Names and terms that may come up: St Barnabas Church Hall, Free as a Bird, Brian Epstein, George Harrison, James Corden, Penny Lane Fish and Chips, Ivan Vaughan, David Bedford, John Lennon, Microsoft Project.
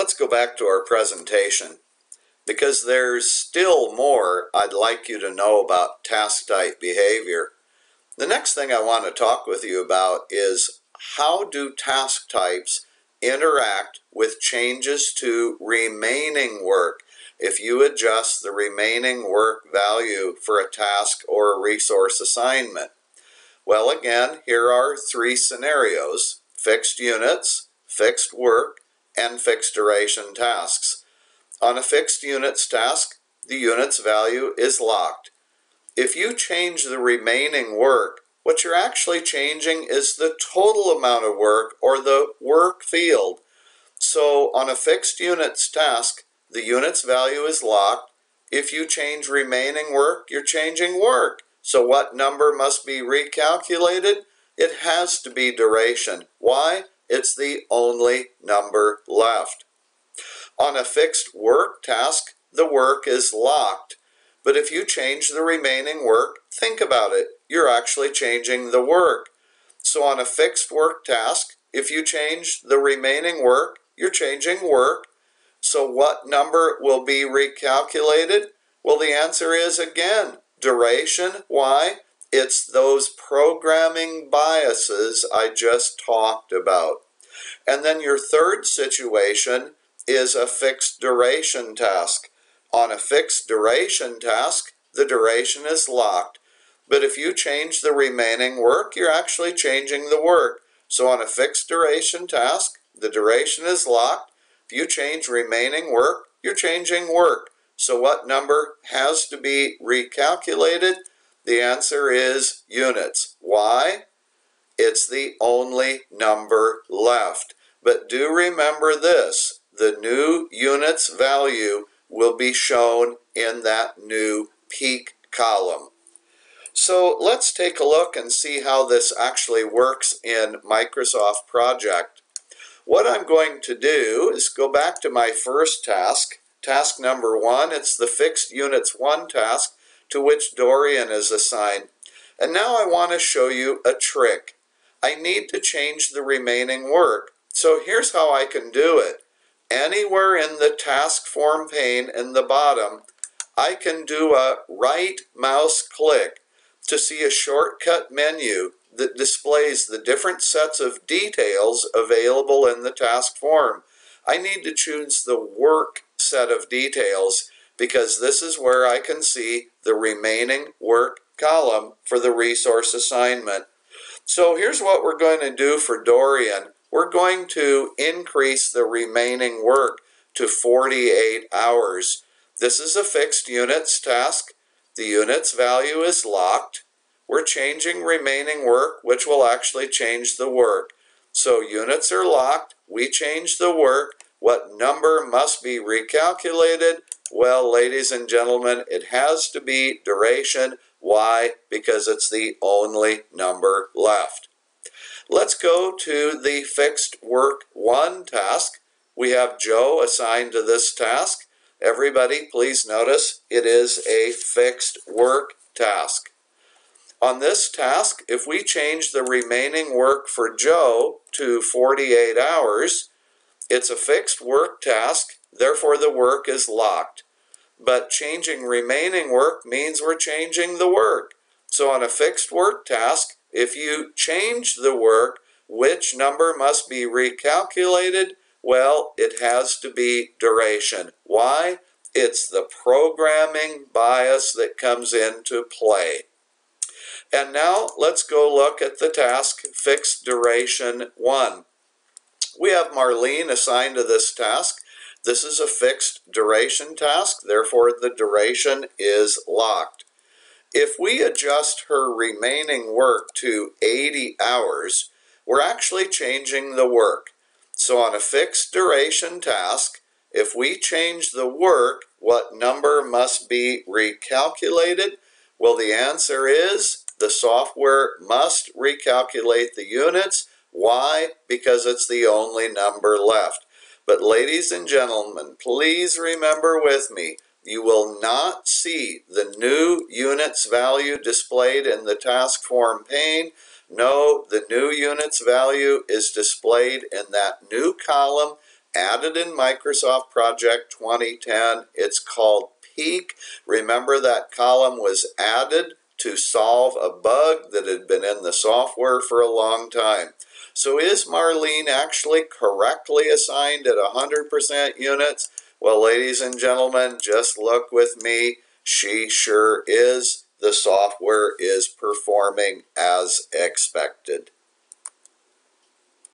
Let's go back to our presentation, because there's still more I'd like you to know about task type behavior. The next thing I want to talk with you about is how do task types interact with changes to remaining work if you adjust the remaining work value for a task or a resource assignment. Well, again, here are three scenarios: fixed units, fixed work, and fixed duration tasks. On a fixed units task, the unit's value is locked. If you change the remaining work, what you're actually changing is the total amount of work or the work field. So on a fixed units task, the unit's value is locked. If you change remaining work, you're changing work. So what number must be recalculated? It has to be duration. Why? It's the only number left. On a fixed work task, the work is locked. But if you change the remaining work, think about it, you're actually changing the work. So on a fixed work task, if you change the remaining work, you're changing work. So what number will be recalculated? Well, the answer is, again, duration. Why? It's those programming biases I just talked about. And then your third situation is a fixed duration task. On a fixed duration task, the duration is locked. But if you change the remaining work, you're actually changing the work. So on a fixed duration task, the duration is locked. If you change remaining work, you're changing work. So what number has to be recalculated? The answer is units. Why? It's the only number left. But do remember this: the new unit's value will be shown in that new peak column. So let's take a look and see how this actually works in Microsoft Project. What I'm going to do is go back to my first task, task number 1. It's the fixed units 1 task to which Dorian is assigned. And now I want to show you a trick. I need to change the remaining work. So here's how I can do it. Anywhere in the task form pane in the bottom, I can do a right mouse click to see a shortcut menu that displays the different sets of details available in the task form. I need to choose the work set of details because this is where I can see the remaining work column for the resource assignment. So here's what we're going to do for Dorian. We're going to increase the remaining work to 48 hours. This is a fixed units task. The unit's value is locked. We're changing remaining work, which will actually change the work. So units are locked. We change the work. What number must be recalculated? Well, ladies and gentlemen, it has to be duration. Why? Because it's the only number left. Let's go to the fixed work 1 task. We have Joe assigned to this task. Everybody, please notice it is a fixed work task. On this task, if we change the remaining work for Joe to 48 hours, it's a fixed work task, therefore the work is locked. But changing remaining work means we're changing the work. So on a fixed work task, if you change the work, which number must be recalculated? Well, it has to be duration. Why? It's the programming bias that comes into play. And now let's go look at the task fixed duration 1. We have Marlene assigned to this task. This is a fixed duration task, therefore the duration is locked. If we adjust her remaining work to 80 hours, we're actually changing the work. So on a fixed duration task, if we change the work, what number must be recalculated? Well, the answer is the software must recalculate the units. Why? Because it's the only number left. But ladies and gentlemen, please remember with me, you will not see the new unit's value displayed in the task form pane. No, the new unit's value is displayed in that new column added in Microsoft Project 2010. It's called Peak. Remember, that column was added to solve a bug that had been in the software for a long time. So is Marlene actually correctly assigned at 100% units? Well, ladies and gentlemen, just look with me. She sure is. The software is performing as expected.